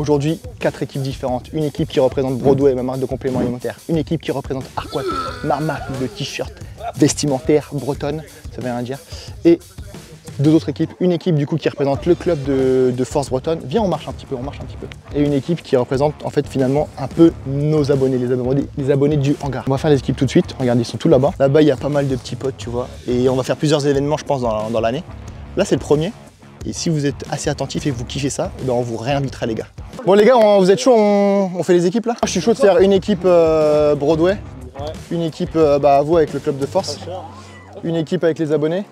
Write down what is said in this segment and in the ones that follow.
Aujourd'hui, 4 équipes différentes. Une équipe qui représente Broadwhey, ma marque de compléments alimentaires. Une équipe qui représente Arquette, ma marque de t-shirt vestimentaire bretonne, ça veut rien dire. Et deux autres équipes. Une équipe du coup qui représente le club de Force Bretonne. Viens, on marche un petit peu. Et une équipe qui représente en fait finalement un peu nos abonnés, les abonnés du hangar. On va faire les équipes tout de suite. Regardez, ils sont tous là-bas. Là-bas, il y a pas mal de petits potes, tu vois. Et on va faire plusieurs événements, je pense, dans l'année. Là, c'est le premier. Et si vous êtes assez attentif et que vous kiffez ça, ben on vous réinvitera les gars. Bon les gars, vous êtes chaud, on fait les équipes là? Je suis chaud de faire une équipe Broadwhey, une équipe à vous avec le club de force, une équipe avec les abonnés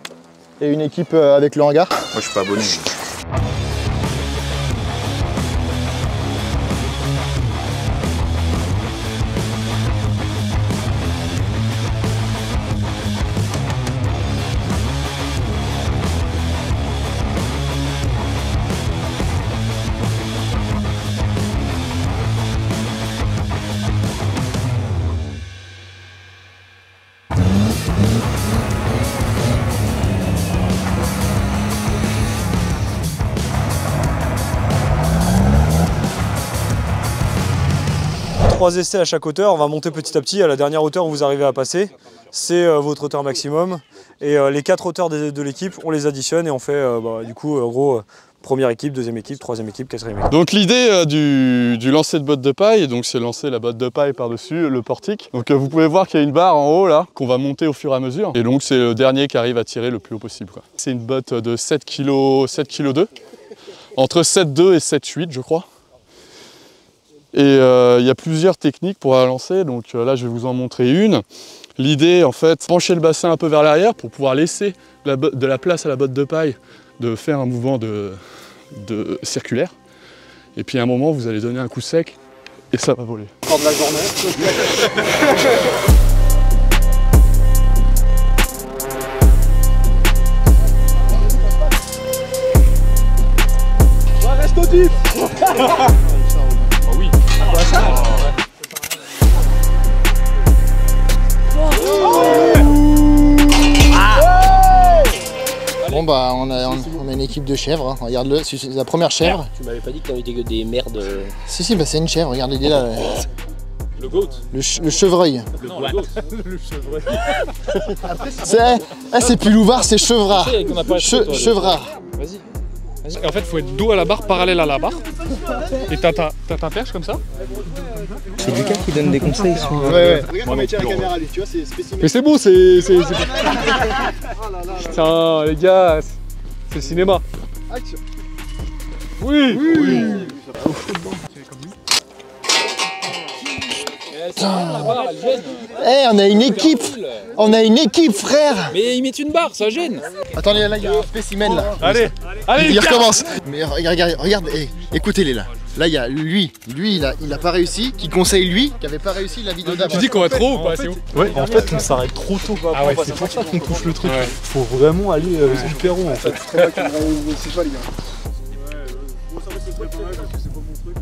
et une équipe avec le hangar. Moi je suis pas abonné. Trois essais à chaque hauteur, on va monter petit à petit. À la dernière hauteur où vous arrivez à passer, c'est votre hauteur maximum. Et les 4 hauteurs de l'équipe, on les additionne et on fait du coup en gros première équipe, deuxième équipe, troisième équipe, quatrième équipe. Donc l'idée du lancer de botte de paille, donc c'est lancer la botte de paille par-dessus le portique. Donc vous pouvez voir qu'il y a une barre en haut là, qu'on va monter au fur et à mesure. Et donc c'est le dernier qui arrive à tirer le plus haut possible. C'est une botte de 7,2 kg, entre 7,2 et 7,8 je crois. Et y a plusieurs techniques pour la lancer, donc là je vais vous en montrer une. L'idée en fait, pencher le bassin un peu vers l'arrière pour pouvoir laisser de la place à la botte de paille de faire un mouvement de circulaire. Et puis à un moment vous allez donner un coup sec et ça va voler. Fin de la journée. Ça reste au type. Bon bah on a une équipe de chèvres, hein. Regarde-le, c'est la première chèvre. Tu m'avais pas dit que t'avais des merdes. Si bah c'est une chèvre, regardez les là. Le goat. Le chevreuil. Non, le goat. Le chevreuil. C'est plus Louvard, c'est chevrard. Chevrard. Vas-y. Et en fait, il faut être dos à la barre, parallèle à la barre. Et t'as ta perche comme ça. C'est Lucas qui donne des conseils. Ouais. Regarde comment il tient la caméra, lui, tu vois, c'est spécimen. Mais c'est beau, c'est... Putain, les gars, c'est le cinéma. Action. Oui. On a une équipe. On a une équipe, frère. Mais il met une barre, ça gêne. Attendez, là il y a un spécimen là. Allez, il recommence. Mais regarde, écoutez-les là. Là il y a lui il a pas réussi, qui conseille lui, qui avait pas réussi la vidéo d'avant. Tu dis qu'on va trop haut ou pas? Ouais, en fait on s'arrête trop tôt. Ah ouais, c'est pour ça qu'on touche le truc. Faut vraiment aller super haut en fait. C'est pas les gars. Bon, ça va, c'est pas mal parce que c'est pas mon truc.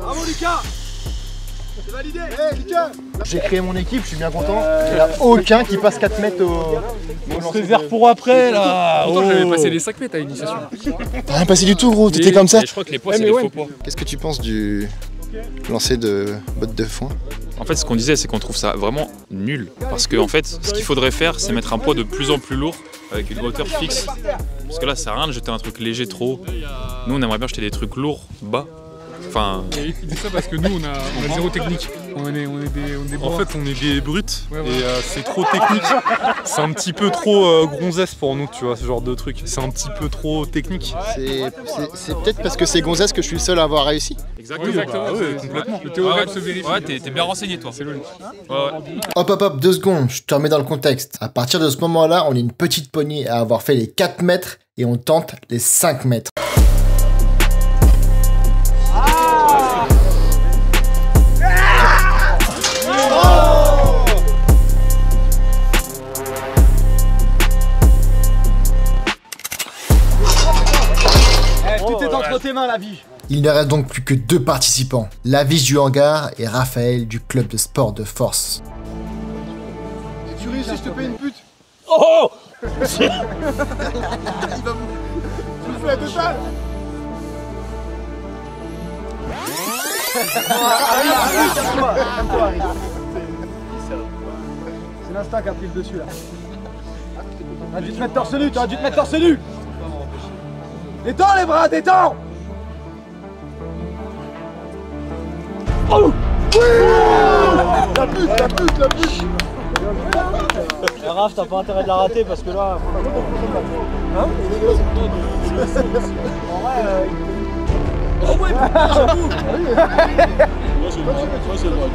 Bravo Lucas! C'est validé! Hey, Lucas! J'ai créé mon équipe, je suis bien content. Il n'y a aucun qui passe 4 mètres au on se réserve pour après là! Pourtant j'avais passé les 5 mètres à l'initiation. T'as rien passé du tout gros, t'étais comme ça! Je crois que les poids c'est les faux poids. Qu'est-ce que tu penses du lancer de botte de foin? En fait ce qu'on disait c'est qu'on trouve ça vraiment nul. Parce que en fait ce qu'il faudrait faire c'est mettre un poids de plus en plus lourd avec une hauteur fixe. Parce que là ça sert à rien de jeter un truc léger trop haut. Nous on aimerait bien jeter des trucs lourds bas. Enfin... Il dit ça parce que nous on a zéro technique. On est des En fait on est des brutes, ouais. Et c'est trop technique. C'est un petit peu trop gonzesse pour nous, tu vois, ce genre de truc. C'est un petit peu trop technique. C'est peut-être parce que c'est gonzesse que je suis le seul à avoir réussi. Exactement. Bah, ouais, complètement. Le théorème se vérifie. Ouais, t'es bien renseigné toi. C'est logique. Ouais. Hop, 2 secondes, je te remets dans le contexte. À partir de ce moment là, on est une petite poignée à avoir fait les 4 mètres et on tente les 5 mètres. Il ne reste donc plus que 2 participants, Lavis du hangar et Raphaël du club de sport de force. Si tu réussis, je te paye une pute. Oh. Il va me... Tu me fais la totale. C'est l'instinct qui a pris le dessus là. T'as dû te mettre torse nu, t'as dû te mettre torse nu. Détends les bras, détends. Oh oui. La pute, la pute, la pute. Raph, t'as pas intérêt de la rater parce que là... Hein? En vrai... Oh ouais, j'avoue. Moi c'est moi,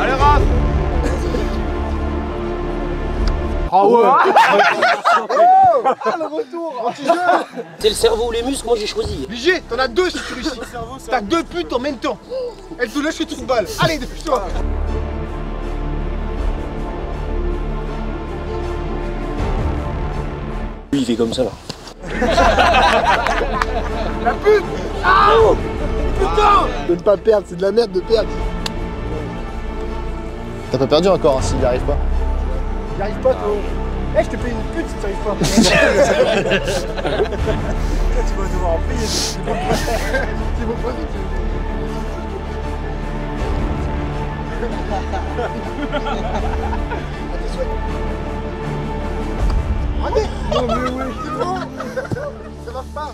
allez Raph. Oh ouais. Ah le retour. C'est le cerveau ou les muscles, moi j'ai choisi. Léger, t'en as deux si tu réussis. T'as deux putes en même temps. Elle te lâche toute une balle. Allez, dépêche-toi. Lui, il est comme ça là. La pute! Ah oh putain! De ne pas perdre, c'est de la merde de perdre. T'as pas perdu encore hein, s'il n'y arrive pas. Il n'y arrive pas toi. Eh hey, je te paye une pute si tu arrives pas. Toi tu vas devoir en payer. C'est bon produit. Allez. Non mais oui, ça marche pas.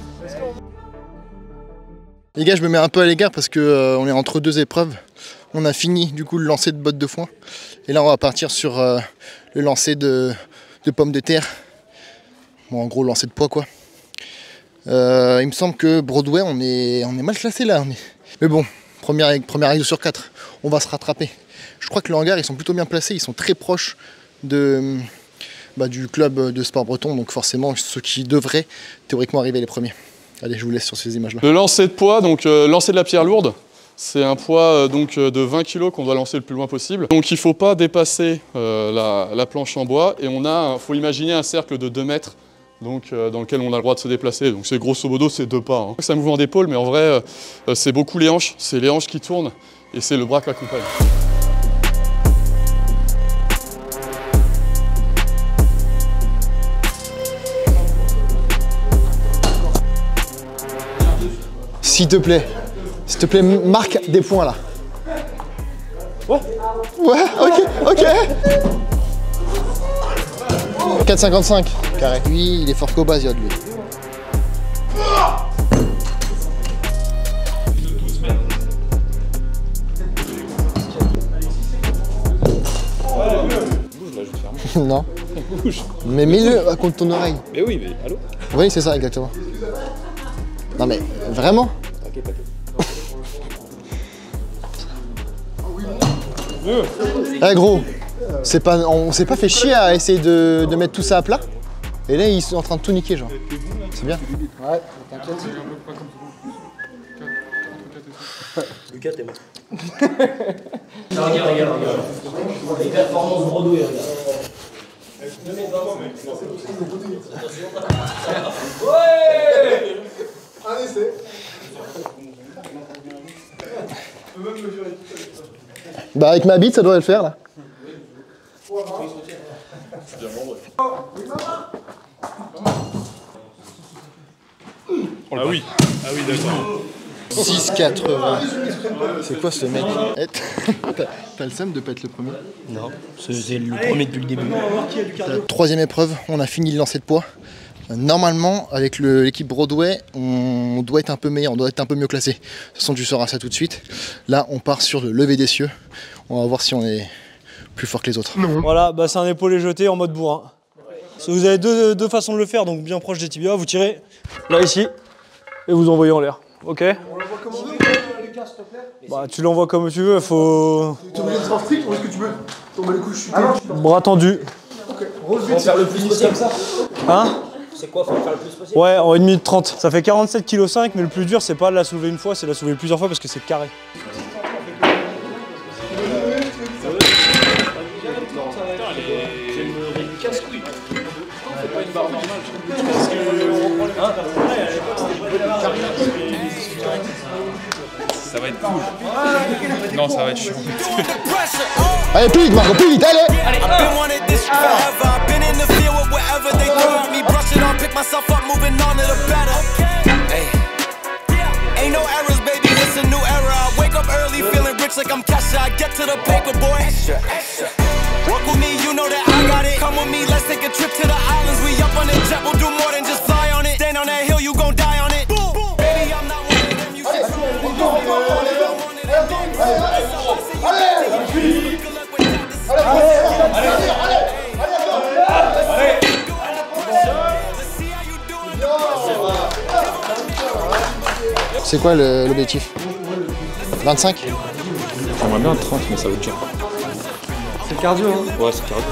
Les gars, je me mets un peu à l'écart parce que on est entre deux épreuves. On a fini du coup le lancer de bottes de foin. Et là on va partir sur le lancer de pommes de terre. Bon en gros lancer de poids quoi. Il me semble que Broadway on est mal classé là. Mais bon, première règle sur 4. On va se rattraper. Je crois que le hangar ils sont plutôt bien placés, ils sont très proches de... Bah, du club de sport breton, donc forcément ceux qui devraient théoriquement arriver les premiers. Allez, je vous laisse sur ces images-là. Le lancer de poids, donc lancer de la pierre lourde, c'est un poids de 20 kg qu'on doit lancer le plus loin possible. Donc il ne faut pas dépasser la planche en bois et on a, faut imaginer un cercle de 2 mètres donc, dans lequel on a le droit de se déplacer. Donc c'est grosso modo, c'est 2 pas. Hein. C'est un mouvement d'épaule, mais en vrai, c'est beaucoup les hanches. C'est les hanches qui tournent et c'est le bras qui l'accompagne. S'il te plaît, marque des points là. Ouais. Ouais, ok. 4,55 carré. Lui, il est fort qu'au bas, lui. Non. Mais mets-le contre ton oreille. Mais oui, mais allô? Oui, c'est ça, exactement. Non mais, vraiment? T'inquiète, t'inquiète. Eh gros, on s'est pas fait chier à essayer de mettre tout ça à plat. Et là, ils sont en train de tout niquer, genre. C'est bien. Ouais, t'inquiète. Lucas, t'es mort. Regarde. Les performances Broadway, regarde. Ouais! Un essai. Bah avec ma bite ça doit le faire là. Ah oui d'accord. 6,80. C'est quoi ce mec? T'as le seum de pas être le premier? Non, c'est le premier depuis le début. Troisième épreuve, on a fini le lancer de poids. Normalement, avec l'équipe Broadway, on doit être un peu meilleur, on doit être un peu mieux classé. De toute façon, tu sauras ça tout de suite. Là, on part sur le lever d'essieu. On va voir si on est plus fort que les autres. Non. Voilà, bah, c'est un épaulé jeté en mode bourrin. Vous avez deux façons de le faire, donc bien proche des tibias. Vous tirez là, ici, et vous envoyez en l'air. Ok. On l'envoie comme on veut, Lucas, s'il te plaît. Bah, tu l'envoies comme tu veux, faut... Tu mets le strict ou est-ce que tu veux tomber le coup, je suis... Bras tendu. Ok. On va faire le plus possible comme ça. Hein? C'est quoi, faut faire le plus possible? Ouais, en 1 minute 30. Ça fait 47,5 kg, mais le plus dur, c'est pas de la soulever une fois, c'est de la soulever plusieurs fois parce que c'est carré. Ça va être cool. Non, ça va être chiant. Allez, plus vite, Marco, plus vite, allez! Myself up, moving on to the better. Hey, ain't no errors, baby. It's a new era. like I'm Kesha. I get to the paper, boy. Extra, extra. Work with me, you know that I got it. Come with me, let's take a trip to the islands. We up on the jet, we'll do more than just fly on it. Stand on that hill, you gon' die on it. Boom, boom. Baby, I'm not one of them. You said you don't want it. I'm one of them. C'est quoi l'objectif? 25? J'aimerais bien 30, mais ça va être dur. C'est le cardio, hein? Ouais, c'est le cardio.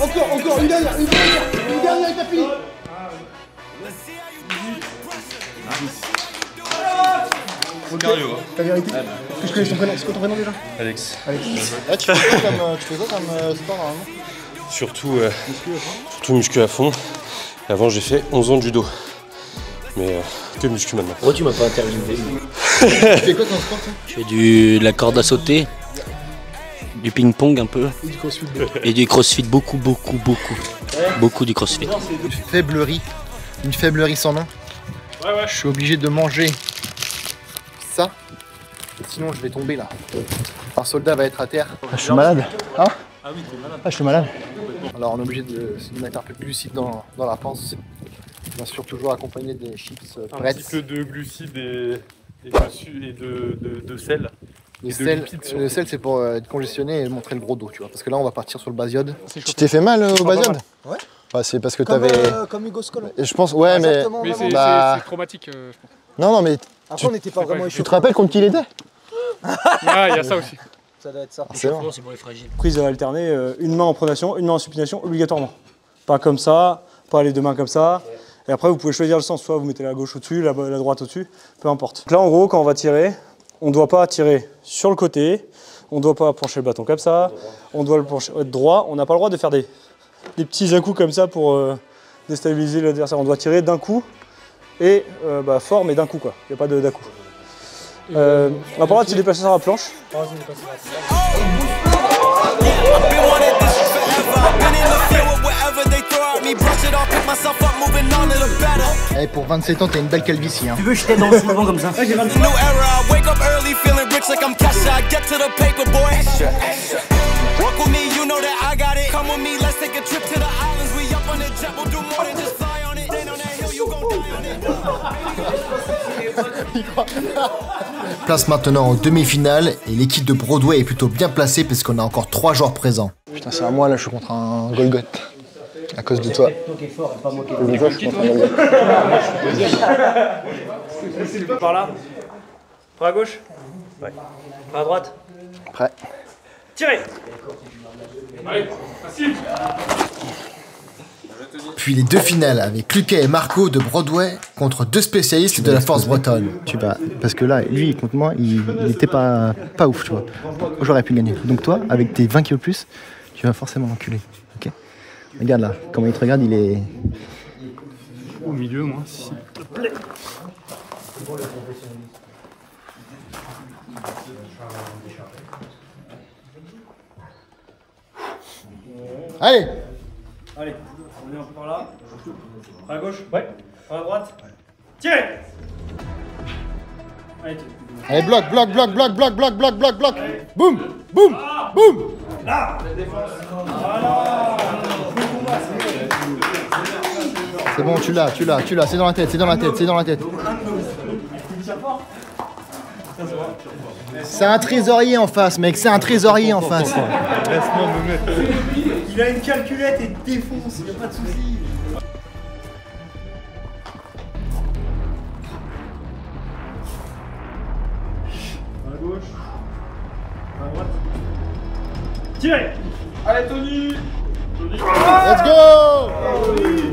Encore, une dernière étape. T'as vérité. Est-ce que je connais ton prénom? C'est quoi ton prénom déjà? Alex. Là, tu fais quoi comme sport normalement? Surtout muscu à fond. Et avant, j'ai fait 11 ans de judo. Mais que muscu maintenant. Pourquoi tu m'as pas interviewé? Tu fais quoi comme sport toi? Je fais de la corde à sauter, du ping-pong un peu. Et du crossfit. Et du crossfit, beaucoup. Ouais. Beaucoup du crossfit. Une faiblerie sans nom. Ouais, ouais. Je suis obligé de manger ça, sinon je vais tomber là. Un soldat va être à terre. Ah, je suis malade. Hein? Ah oui, t'es malade. Ah, je suis malade. Alors on est obligé de se mettre un peu de glucides dans la pensée. Bien sûr, toujours accompagné des chips prêtes. Un petit peu de glucides et de sel. Le sel, c'est pour être congestionné et montrer le gros dos, tu vois. Parce que là, on va partir sur le basiode. Tu t'es fait mal au basiode? Ouais. Bah, c'est parce que t'avais. Comme Hugo Scolon. Je pense, ouais, ah, mais. Mais c'est bah... traumatique, je pense. Non, mais. Après, on n'était pas vraiment échoué. Tu te rappelles contre qui il était? Ah, il y a ça aussi. Ça doit être ça. C'est bon, c'est pour les fragiles. Prise alternée, une main en pronation, une main en supination, obligatoirement. Pas comme ça, pas les deux mains comme ça. Et après, vous pouvez choisir le sens, soit vous mettez la gauche au-dessus, la droite au-dessus, peu importe. Donc là, en gros, quand on va tirer, on ne doit pas tirer sur le côté, on ne doit pas pencher le bâton comme ça, on doit le pencher droit, on n'a pas le droit de faire des petits à-coups comme ça pour déstabiliser l'adversaire. On doit tirer d'un coup, et bah, fort, mais d'un coup, quoi. Il n'y a pas d'un coup. On n'a pas le droit de se déplacer sur la planche. Hey, pour 27 ans, t'as une belle calvitie, hein. Tu veux que je t'aide dans le soulevant comme ça? Ouais, j'ai 27 ans. Place maintenant en demi-finale et l'équipe de Broadway est plutôt bien placée parce qu'on a encore 3 joueurs présents. Putain, c'est à moi là, je suis contre un Golgoth. À cause de toi. Par là. Par à gauche. Ouais. Par à droite. Prêt. Tirez. Allez, facile. Puis les deux finales avec Cluquet et Marco de Broadway contre deux spécialistes de la force bretonne. Tu vas, parce que là, lui, contre moi, il était pas ouf, tu vois. J'aurais pu gagner. Donc toi, avec tes 20 kilos plus, tu vas forcément l'enculer. Ok. Regarde là, comment il te regarde, il est... Au milieu, moi, s'il te plaît. Allez. Allez, on est un peu par là. Par la gauche? Ouais. Par la droite? Ouais. Tirez. Allez, tire. Allez, bloc. Boum, boum, boum. Là. La défense. Voilà. C'est bon, tu l'as, c'est dans la tête, c'est dans la tête. C'est un trésorier en face, mec, c'est un trésorier en face. Laisse-moi me mettre. Il a une calculette et défonce, y'a pas de soucis. À la gauche, à la droite. Tirez. Allez, Tony. Let's go. Tony.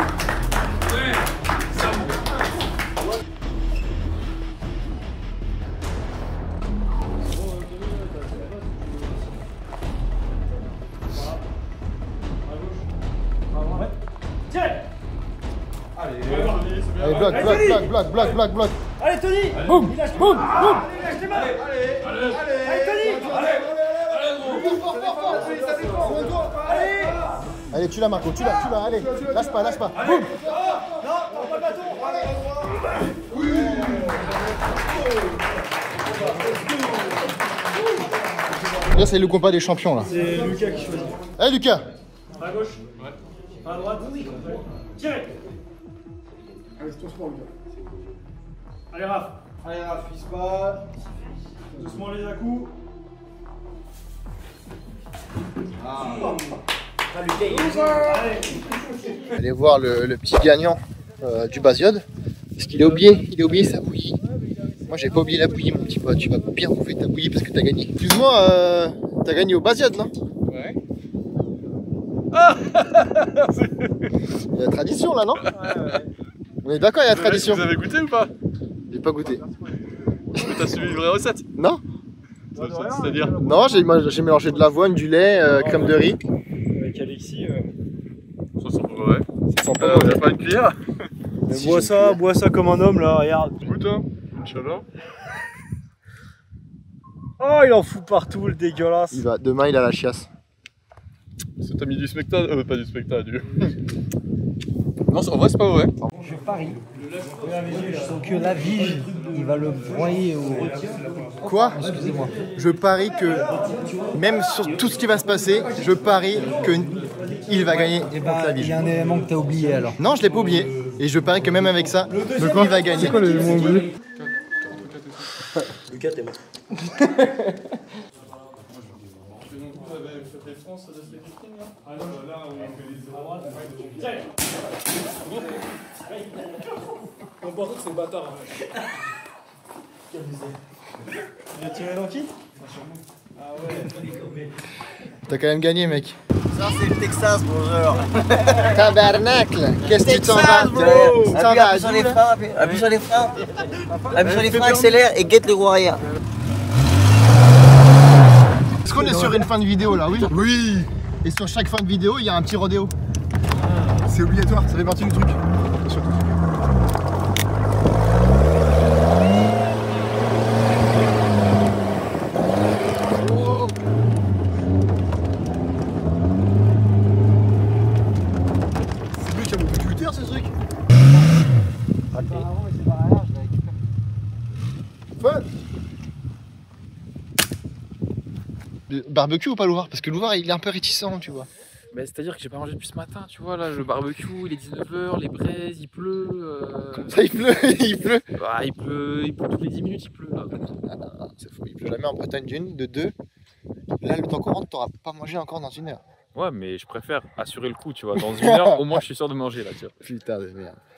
bloque. Allez, Tony. Boum, boum, boum. Allez, lâche-les mains. Allez, Tony. Allez, tu l'as, Marco, tu l'as, allez, lâche pas. Boum. Non, prends pas le bâton. Oui. Là, c'est le combat des champions, là. C'est Lucas qui choisit. Allez, Lucas. À gauche. Ouais. À droite. Tirez. Allez, c'est ton sport, Lucas. Allez, Raph. Il se bat. Doucement les à-coups. Allez voir le petit gagnant du Basiode. Parce qu'il a oublié, sa bouillie. Moi j'ai pas oublié la bouillie, mon petit pote. Tu vas bien bouffer ta bouillie parce que t'as gagné. Excuse-moi, t'as gagné au Basiode, non? Ouais. Ah. Il y a la tradition là, non? Ouais. On est d'accord, il y a la tradition. Vous avez goûté ou pas? J'ai pas goûté. T'as suivi une vraie recette? Non. C'est-à-dire? Non, j'ai mélangé de l'avoine, du lait, crème de riz. Avec Alexis, ça sent pas mauvais. T'as pas une cuillère? Si bois ça comme un homme là, regarde. Goûte, hein, Inch'Allah. Oh, il en fout partout, le dégueulasse. Demain, il a la chiasse. T'as mis du spectacle, pas du spectacle, du... Non, en vrai, c'est pas mauvais. Je parie. Que la vie, il va le broyer au... Quoi? Excusez-moi. Je parie que, même sur tout ce qui va se passer, je parie que il va gagner contre la vie. Il y a un élément que t'as oublié alors. Non, je l'ai pas oublié. Et je parie que même avec ça, il va gagner. C'est quoi le mot oublié? Lucas, t'es mort. On pense que c'est le bâtard. Quel bizarre. Il a tiré dans qui? Ah ouais. T'as quand même gagné, mec. Ça c'est le Texas, bonjour. Tabernacle. Qu'est-ce que tu t'en vas? Appuie sur les freins, accélère et guette le warrior. Est-ce qu'on est sur une fin de vidéo là? Oui. Oui. Et sur chaque fin de vidéo, il y a un petit rodéo. C'est obligatoire, ça fait partie du truc. Barbecue ou pas Louvard? Parce que Louvard il est un peu réticent, tu vois. Mais c'est-à-dire que j'ai pas mangé depuis ce matin, tu vois, là, le barbecue, il est 19 h, les braises, il pleut... Ça il pleut, bah, il pleut toutes les 10 minutes, il pleut. Là. Ah, c'est fou, il pleut jamais en Bretagne d'une, de deux. Là, le temps qu'on rentre, t'auras pas mangé encore dans une heure. Ouais, mais je préfère assurer le coup, tu vois, dans une heure, au moins je suis sûr de manger, là, tu vois. Putain de merde.